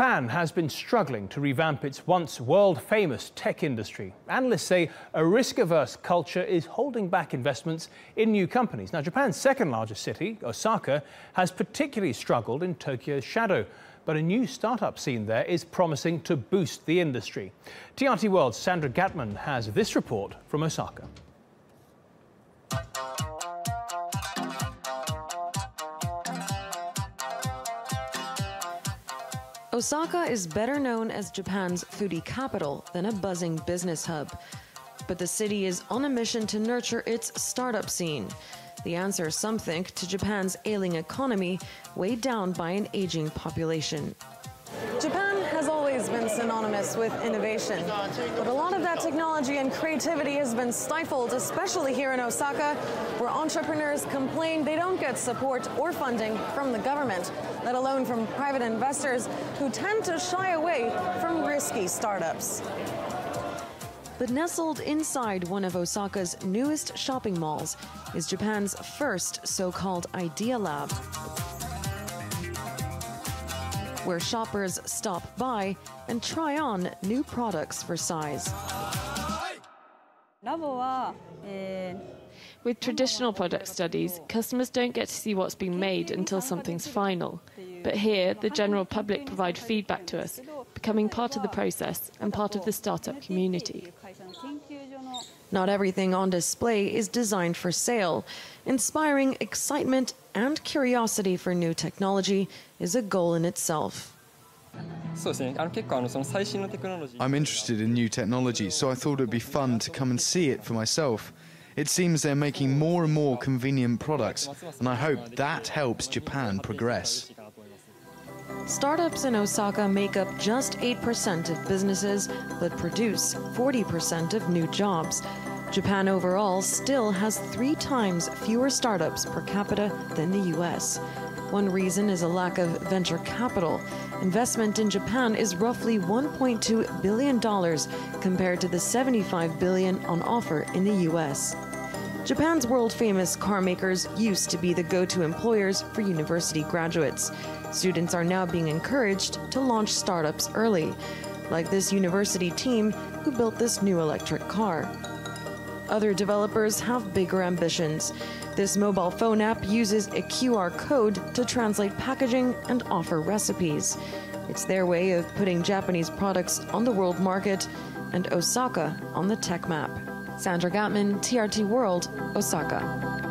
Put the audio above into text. Japan has been struggling to revamp its once world-famous tech industry. Analysts say a risk-averse culture is holding back investments in new companies. Now, Japan's second-largest city, Osaka, has particularly struggled in Tokyo's shadow. But a new startup scene there is promising to boost the industry. TRT World's Sandra Gathmann has this report from Osaka. Osaka is better known as Japan's foodie capital than a buzzing business hub. But the city is on a mission to nurture its startup scene. The answer, some think, to Japan's ailing economy, weighed down by an aging population. Japan has always been synonymous with innovation, but a lot of that technology and creativity has been stifled, especially here in Osaka, where entrepreneurs complain they don't get support or funding from the government, let alone from private investors who tend to shy away from risky startups. But nestled inside one of Osaka's newest shopping malls is Japan's first so-called Idea Lab, where shoppers stop by and try on new products for size. With traditional product studies, customers don't get to see what's been made until something's final. But here, the general public provide feedback to us, becoming part of the process and part of the startup community. Not everything on display is designed for sale. Inspiring excitement and curiosity for new technology is a goal in itself. I'm interested in new technology, so I thought it would be fun to come and see it for myself. It seems they're making more and more convenient products, and I hope that helps Japan progress. Startups in Osaka make up just 8% of businesses, but produce 40% of new jobs. Japan overall still has 3 times fewer startups per capita than the U.S. One reason is a lack of venture capital. Investment in Japan is roughly $1.2 billion compared to the $75 billion on offer in the U.S. Japan's world-famous car makers used to be the go-to employers for university graduates. Students are now being encouraged to launch startups early, like this university team who built this new electric car. Other developers have bigger ambitions. This mobile phone app uses a QR code to translate packaging and offer recipes. It's their way of putting Japanese products on the world market and Osaka on the tech map. Sandra Gathmann, TRT World, Osaka.